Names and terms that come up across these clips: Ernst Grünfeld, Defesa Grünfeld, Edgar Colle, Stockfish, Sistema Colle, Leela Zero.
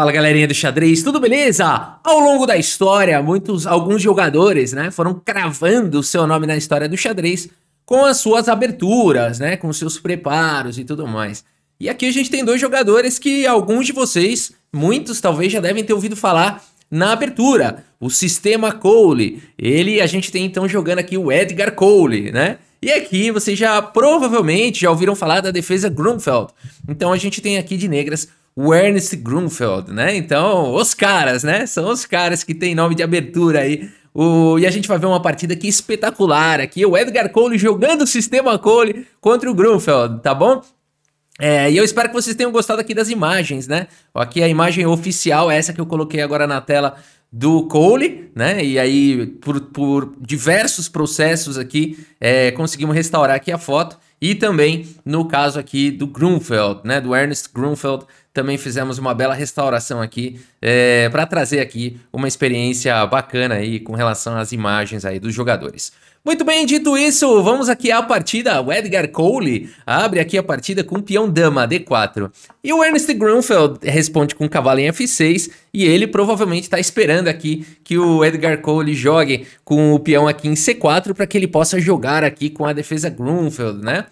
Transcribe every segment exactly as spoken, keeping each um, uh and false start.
Fala, galerinha do xadrez, tudo beleza? Ao longo da história, muitos, alguns jogadores, né, foram cravando o seu nome na história do xadrez com as suas aberturas, né, com seus preparos e tudo mais. E aqui a gente tem dois jogadores que alguns de vocês, muitos talvez já devem ter ouvido falar na abertura, o Sistema Colle. Ele, a gente tem então jogando aqui o Edgar Colle, né? E aqui vocês já provavelmente já ouviram falar da Defesa Grünfeld. Então a gente tem aqui de negras o Ernst Grünfeld, né? Então os caras, né? São os caras que tem nome de abertura aí. O... E a gente vai ver uma partida aqui espetacular aqui. O Edgar Colle jogando o Sistema Colle contra o Grünfeld, tá bom? É, e eu espero que vocês tenham gostado aqui das imagens, né? Aqui a imagem oficial, essa que eu coloquei agora na tela do Colle, né? E aí, por, por diversos processos aqui, é, conseguimos restaurar aqui a foto. E também, no caso aqui do Grünfeld, né? Do Ernst Grünfeld, também fizemos uma bela restauração aqui é, para trazer aqui uma experiência bacana aí com relação às imagens aí dos jogadores. Muito bem, dito isso, vamos aqui à partida. O Edgar Colle abre aqui a partida com peão-dama, D quatro. E o Ernst Grünfeld responde com cavalo em F seis. E ele provavelmente está esperando aqui que o Edgar Colle jogue com o peão aqui em C quatro para que ele possa jogar aqui com a defesa Grünfeld, né?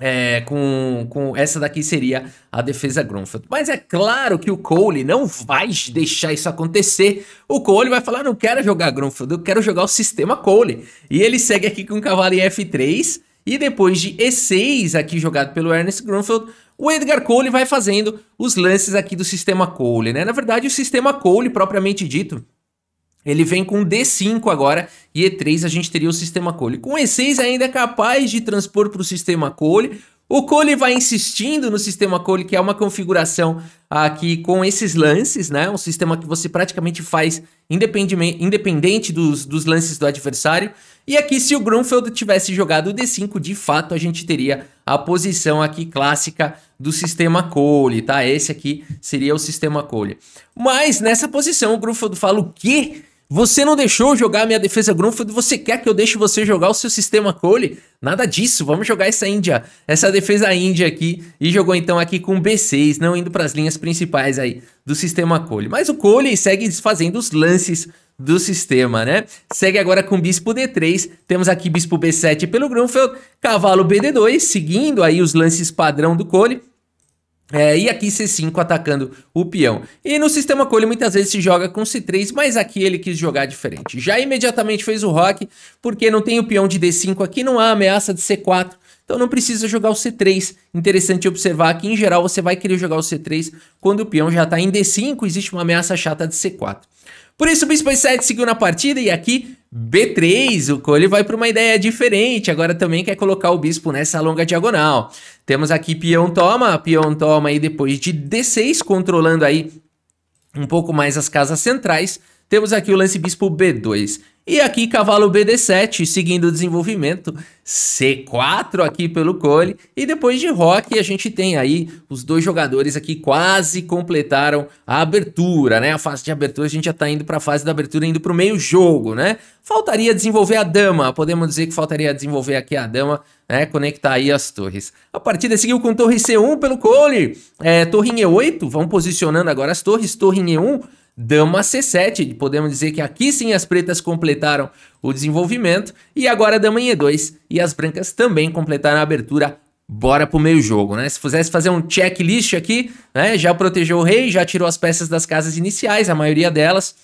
É, com, com essa daqui seria a defesa Grünfeld. Mas é claro que o Colle não vai deixar isso acontecer. O Colle vai falar, não quero jogar Grünfeld, eu quero jogar o sistema Colle. E ele segue aqui com o cavalo em F três. E depois de E seis, aqui jogado pelo Ernst Grünfeld, o Edgar Colle vai fazendo os lances aqui do sistema Colle, né? Na verdade, o sistema Colle, propriamente dito, ele vem com D cinco agora e E três a gente teria o sistema Colle. Com E seis ainda é capaz de transpor para o sistema Colle. O Colle vai insistindo no sistema Colle, que é uma configuração aqui com esses lances, né? Um sistema que você praticamente faz independente dos, dos lances do adversário. E aqui, se o Grünfeld tivesse jogado o D cinco, de fato a gente teria a posição aqui clássica do sistema Colle, tá? Esse aqui seria o sistema Colle. Mas nessa posição o Grünfeld fala o quê? Você não deixou jogar a minha defesa Grünfeld, você quer que eu deixe você jogar o seu sistema Colle? Nada disso, vamos jogar essa Índia, essa defesa Índia aqui. E jogou então aqui com B seis, não indo para as linhas principais aí do sistema Colle. Mas o Colle segue fazendo os lances do sistema, né? Segue agora com bispo D três, temos aqui bispo B sete pelo Grünfeld, cavalo B D dois, seguindo aí os lances padrão do Colle. É, e aqui C cinco atacando o peão. E no sistema Colle muitas vezes se joga com C três, mas aqui ele quis jogar diferente. Já imediatamente fez o roque, porque não tem o peão de D cinco aqui, não há ameaça de C quatro. Então não precisa jogar o C três. Interessante observar que em geral você vai querer jogar o C três quando o peão já está em D cinco, existe uma ameaça chata de C quatro. Por isso o bispo E sete seguiu na partida e aqui B três, o Colle vai para uma ideia diferente, agora também quer colocar o bispo nessa longa diagonal. Temos aqui peão toma, peão toma e depois de D seis, controlando aí um pouco mais as casas centrais. Temos aqui o lance bispo B dois. E aqui cavalo B D sete, seguindo o desenvolvimento, C quatro aqui pelo Colle. E depois de roque a gente tem aí os dois jogadores aqui quase completaram a abertura, né? A fase de abertura a gente já tá indo para a fase da abertura, indo para o meio jogo, né? Faltaria desenvolver a dama, podemos dizer que faltaria desenvolver aqui a dama, né? Conectar aí as torres. A partida seguiu com torre C um pelo Colle, é, torre em E oito, vão posicionando agora as torres, torre em E um. Dama C sete, podemos dizer que aqui sim as pretas completaram o desenvolvimento. E agora dama em E dois e as brancas também completaram a abertura. Bora pro meio jogo, né? Se fizesse fazer um checklist aqui, né? Já protegeu o rei, já tirou as peças das casas iniciais, a maioria delas.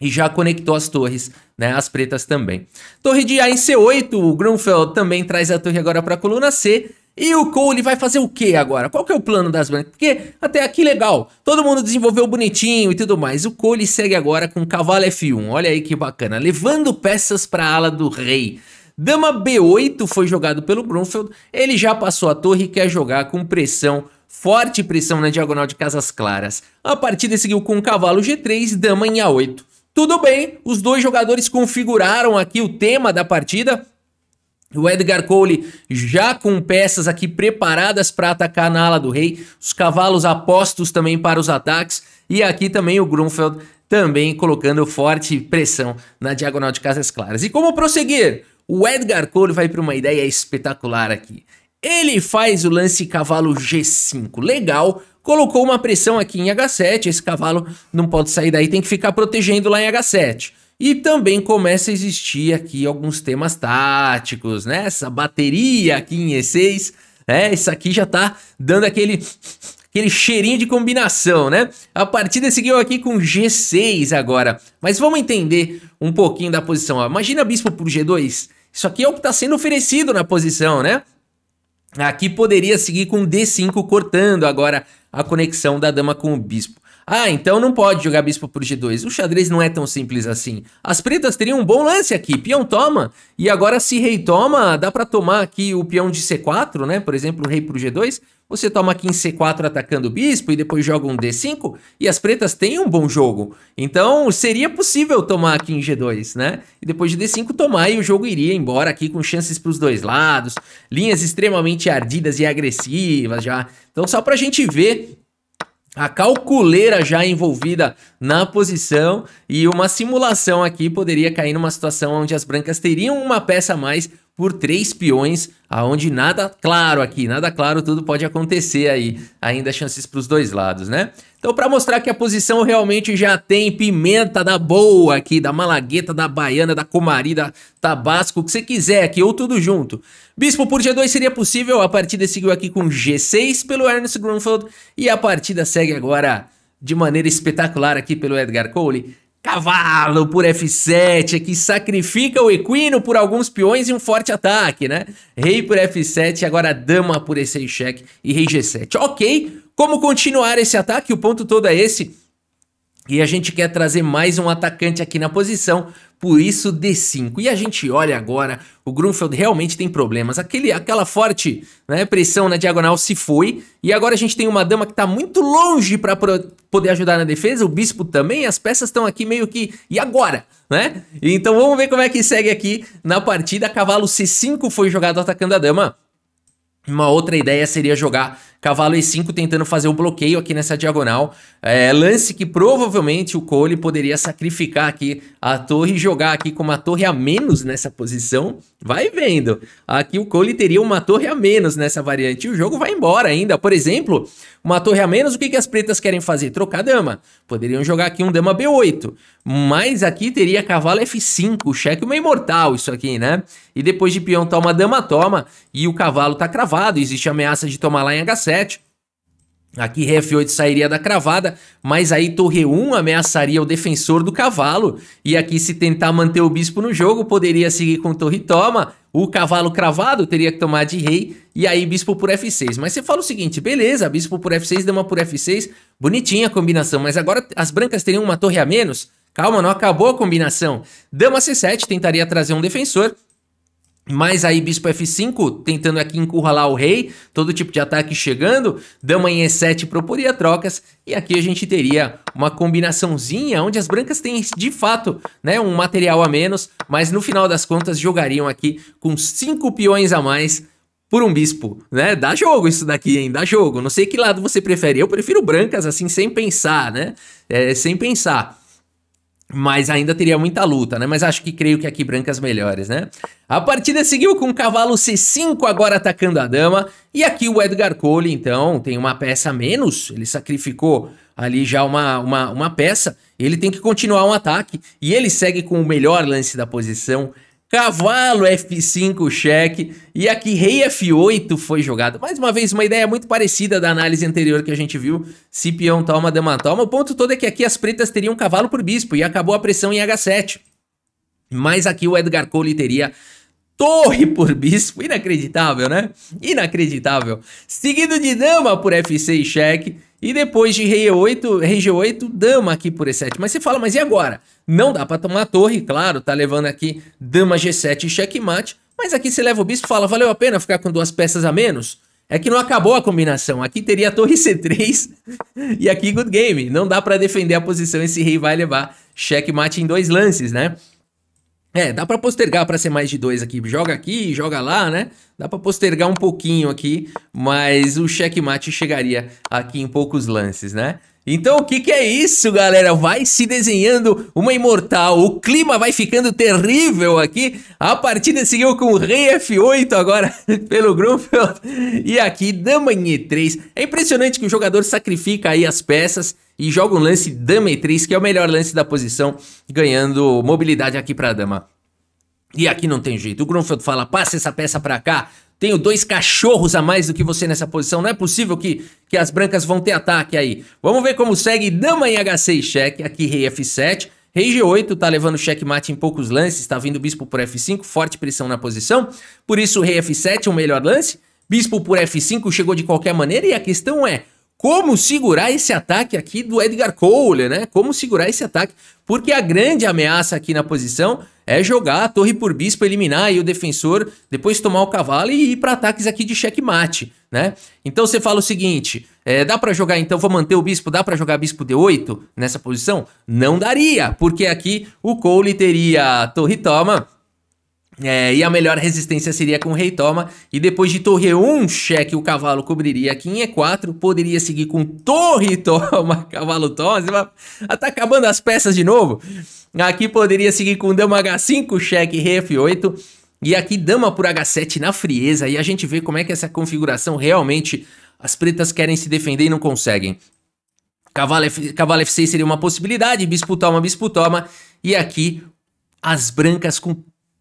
E já conectou as torres, né? As pretas também. Torre de A em C oito, o Grünfeld também traz a torre agora para a coluna C. E o Colle vai fazer o que agora? Qual que é o plano das brancas? Porque até aqui legal, todo mundo desenvolveu bonitinho e tudo mais. O Colle segue agora com cavalo F um, olha aí que bacana, levando peças para a ala do rei. Dama B oito foi jogado pelo Grünfeld, ele já passou a torre e quer jogar com pressão, forte pressão na diagonal de casas claras. A partida seguiu com cavalo G três, dama em A oito. Tudo bem, os dois jogadores configuraram aqui o tema da partida. O Edgar Colle já com peças aqui preparadas para atacar na ala do rei. Os cavalos apostos também para os ataques. E aqui também o Grünfeld também colocando forte pressão na diagonal de casas claras. E como prosseguir? O Edgar Colle vai para uma ideia espetacular aqui. Ele faz o lance cavalo G cinco. Legal, colocou uma pressão aqui em agá sete, esse cavalo não pode sair daí, tem que ficar protegendo lá em agá sete. E também começa a existir aqui alguns temas táticos, né? Essa bateria aqui em e seis, né? Isso aqui já tá dando aquele, aquele cheirinho de combinação, né? A partida seguiu aqui com gê seis agora, mas vamos entender um pouquinho da posição. Ó, imagina bispo por gê dois, isso aqui é o que está sendo oferecido na posição, né? Aqui poderia seguir com dê cinco, cortando agora a conexão da dama com o bispo. Ah, então não pode jogar bispo por gê dois. O xadrez não é tão simples assim. As pretas teriam um bom lance aqui. Peão toma. E agora se rei toma, dá pra tomar aqui o peão de cê quatro, né? Por exemplo, o rei por gê dois. Você toma aqui em cê quatro atacando o bispo e depois joga um dê cinco. E as pretas têm um bom jogo. Então seria possível tomar aqui em gê dois, né? E depois de dê cinco tomar e o jogo iria embora aqui com chances pros dois lados. Linhas extremamente ardidas e agressivas já. Então só pra gente ver a calculeira já envolvida na posição e uma simulação aqui poderia cair numa situação onde as brancas teriam uma peça a mais por três peões, aonde nada claro aqui, nada claro, tudo pode acontecer aí, ainda chances para os dois lados, né? Então para mostrar que a posição realmente já tem pimenta da boa aqui, da malagueta, da baiana, da comari, da tabasco, o que você quiser aqui, ou tudo junto. Bispo por gê dois seria possível, a partida seguiu aqui com gê seis pelo Ernst Grünfeld e a partida segue agora de maneira espetacular aqui pelo Edgar Colle. Cavalo por éfe sete, aqui sacrifica o equino por alguns peões e um forte ataque, né? Rei por éfe sete, agora dama por e seis cheque e rei gê sete. Ok, como continuar esse ataque? O ponto todo é esse. E a gente quer trazer mais um atacante aqui na posição, por isso dê cinco. E a gente olha agora, o Grünfeld realmente tem problemas. Aquele, aquela forte, né, pressão na diagonal se foi. E agora a gente tem uma dama que está muito longe para poder ajudar na defesa. O bispo também, as peças estão aqui meio que... E agora? Né? Então vamos ver como é que segue aqui na partida. Cavalo cê cinco foi jogado atacando a dama. Uma outra ideia seria jogar cavalo e cinco tentando fazer um bloqueio aqui nessa diagonal. É, lance que provavelmente o Colle poderia sacrificar aqui a torre e jogar aqui com uma torre a menos nessa posição. Vai vendo. Aqui o Colle teria uma torre a menos nessa variante. E o jogo vai embora ainda. Por exemplo, uma torre a menos, o que, que as pretas querem fazer? Trocar dama. Poderiam jogar aqui um dama bê oito. Mas aqui teria cavalo éfe cinco, cheque uma imortal isso aqui, né? E depois de peão toma, dama toma. E o cavalo tá cravado. Existe a ameaça de tomar lá em agá sete. Aqui rei éfe oito sairia da cravada, mas aí torre um ameaçaria o defensor do cavalo. E aqui se tentar manter o bispo no jogo, poderia seguir com torre toma. O cavalo cravado teria que tomar de rei e aí bispo por éfe seis. Mas você fala o seguinte, beleza, bispo por éfe seis, dama por éfe seis, bonitinha a combinação. Mas agora as brancas teriam uma torre a menos? Calma, não acabou a combinação. Dama cê sete tentaria trazer um defensor. Mas aí bispo éfe cinco, tentando aqui encurralar o rei, todo tipo de ataque chegando, dama em e sete proporia trocas, e aqui a gente teria uma combinaçãozinha, onde as brancas têm de fato, né, um material a menos, mas no final das contas jogariam aqui com cinco peões a mais por um bispo, né? Dá jogo isso daqui, hein? Dá jogo, não sei que lado você prefere, eu prefiro brancas assim, sem pensar, né? É, sem pensar. Mas ainda teria muita luta, né? Mas acho que creio que aqui brancas melhores, né? A partida seguiu com o cavalo cê cinco agora atacando a dama. E aqui o Edgar Colle, então, tem uma peça a menos. Ele sacrificou ali já uma, uma, uma peça. Ele tem que continuar um ataque. E ele segue com o melhor lance da posição. Cavalo éfe cinco cheque e aqui rei éfe oito foi jogado. Mais uma vez, uma ideia muito parecida da análise anterior que a gente viu. Se peão toma, dama toma. O ponto todo é que aqui as pretas teriam cavalo por bispo e acabou a pressão em agá sete. Mas aqui o Edgar Colle teria torre por bispo. Inacreditável, né? Inacreditável. Seguido de dama por éfe seis cheque. E depois de rei e oito, rei gê oito, dama aqui por e sete. Mas você fala, mas e agora? Não dá pra tomar a torre, claro, tá levando aqui dama gê sete e checkmate. Mas aqui você leva o bispo e fala, valeu a pena ficar com duas peças a menos? É que não acabou a combinação. Aqui teria a torre cê três e aqui good game. Não dá pra defender a posição, esse rei vai levar checkmate em dois lances, né? É, dá pra postergar pra ser mais de dois aqui. Joga aqui, joga lá, né? Dá pra postergar um pouquinho aqui, mas o checkmate chegaria aqui em poucos lances, né? Então o que que é isso, galera? Vai se desenhando uma imortal. O clima vai ficando terrível aqui. A partida seguiu com o rei F oito agora pelo Grünfeld. E aqui, dama em E três. É impressionante que o jogador sacrifica aí as peças e joga um lance dama E três, que é o melhor lance da posição, ganhando mobilidade aqui pra dama. E aqui não tem jeito. O Grünfeld fala, passa essa peça pra cá. Tenho dois cachorros a mais do que você nessa posição. Não é possível que, que as brancas vão ter ataque aí. Vamos ver como segue. Dama em H seis, cheque. Aqui rei F sete. Rei G oito tá levando checkmate em poucos lances. Tá vindo bispo por F cinco. Forte pressão na posição. Por isso rei F sete é o melhor lance. Bispo por F cinco chegou de qualquer maneira. E a questão é... como segurar esse ataque aqui do Edgar Colle, né? Como segurar esse ataque? Porque a grande ameaça aqui na posição é jogar a torre por bispo, eliminar aí o defensor, depois tomar o cavalo e ir para ataques aqui de checkmate, né? Então você fala o seguinte, é, dá para jogar, então vou manter o bispo, dá para jogar bispo D oito nessa posição? Não daria, porque aqui o Colle teria a torre toma, É, e a melhor resistência seria com o rei toma. E depois de torre E um, cheque, o cavalo cobriria aqui em E quatro. Poderia seguir com torre toma, cavalo toma. Ela tá acabando as peças de novo. Aqui poderia seguir com dama H cinco, cheque, rei F oito. E aqui dama por H sete na frieza. E a gente vê como é que essa configuração realmente... as pretas querem se defender e não conseguem. Cavalo, F, cavalo F seis seria uma possibilidade. Bispo toma, bispo toma. E aqui as brancas com...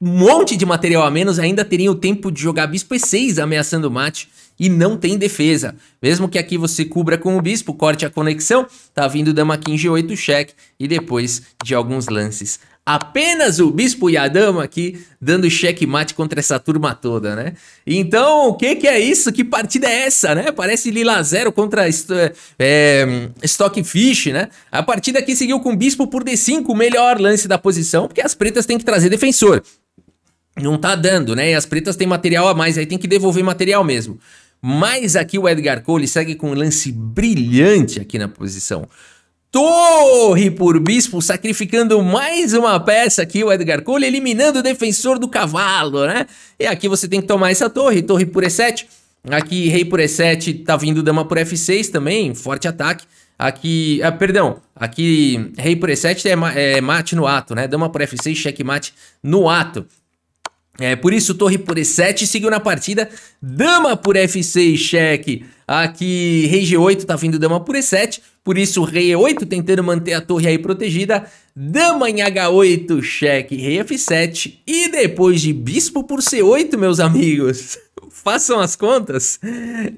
um monte de material a menos, ainda teriam o tempo de jogar bispo E seis ameaçando o mate e não tem defesa. Mesmo que aqui você cubra com o bispo, corte a conexão, tá vindo dama aqui em G oito cheque e depois de alguns lances. Apenas o bispo e a dama aqui dando checkmate contra essa turma toda, né? Então, o que que é isso? Que partida é essa, né? Parece Leela Zero contra é, Stockfish, né? A partida aqui seguiu com bispo por D cinco, o melhor lance da posição, porque as pretas têm que trazer defensor. Não tá dando, né? E as pretas têm material a mais, aí tem que devolver material mesmo. Mas aqui o Edgar Colle segue com um lance brilhante aqui na posição. Torre por bispo, sacrificando mais uma peça aqui, o Edgar Colle, eliminando o defensor do cavalo, né? E aqui você tem que tomar essa torre, torre por E sete. Aqui rei por E sete, tá vindo dama por F seis também, forte ataque. Aqui, ah, perdão, aqui rei por E sete é, é mate no ato, né? Dama por F seis, checkmate no ato. É, por isso, torre por E sete seguiu na partida, dama por F seis, cheque, aqui rei G oito tá vindo dama por E sete, por isso rei E oito tentando manter a torre aí protegida, dama em H oito, cheque, rei F sete e depois de bispo por C oito, meus amigos, façam as contas,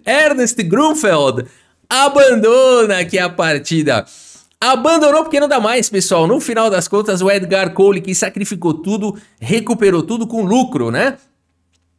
Ernst Grünfeld abandona aqui a partida. Abandonou porque não dá mais, pessoal. No final das contas, o Edgar Colle, que sacrificou tudo, recuperou tudo com lucro, né?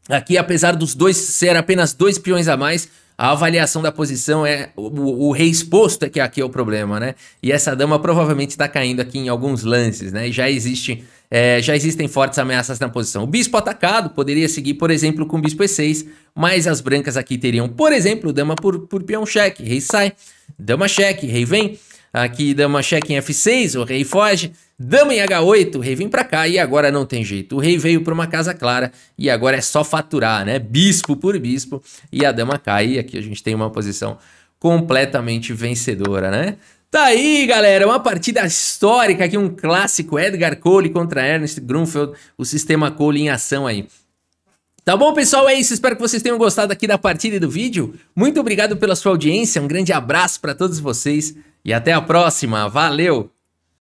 Aqui, apesar dos dois ser apenas dois peões a mais, a avaliação da posição é... O, o rei exposto é que aqui é o problema, né? E essa dama provavelmente está caindo aqui em alguns lances, né? E já existe... É, já existem fortes ameaças na posição. O bispo atacado poderia seguir, por exemplo, com o bispo E seis, mas as brancas aqui teriam, por exemplo, dama por, por peão cheque, rei sai, dama cheque, rei vem. Aqui dama cheque em F seis, o rei foge, dama em H oito, o rei vem pra cá e agora não tem jeito. O rei veio pra uma casa clara e agora é só faturar, né? Bispo por bispo e a dama cai. E aqui a gente tem uma posição completamente vencedora, né? Tá aí, galera, uma partida histórica aqui, um clássico, Edgar Colle contra Ernst Grünfeld, o sistema Colle em ação aí. Tá bom, pessoal? É isso. Espero que vocês tenham gostado aqui da partida e do vídeo. Muito obrigado pela sua audiência, um grande abraço pra todos vocês. E até a próxima. Valeu!